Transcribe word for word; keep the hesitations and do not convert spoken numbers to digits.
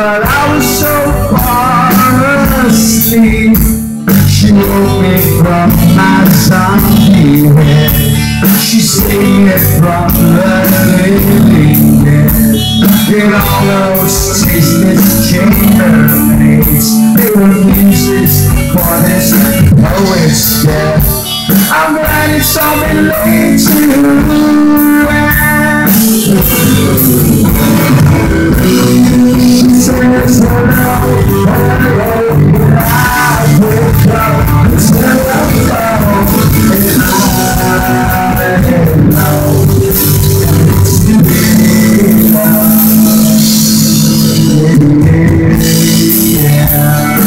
but I was so far asleep. She woke me from my zombie head. She saved me from the living dead. It almost tastes chamber mates. They were pieces for this poet's death. I'm glad it's all been laid to rest. Yeah.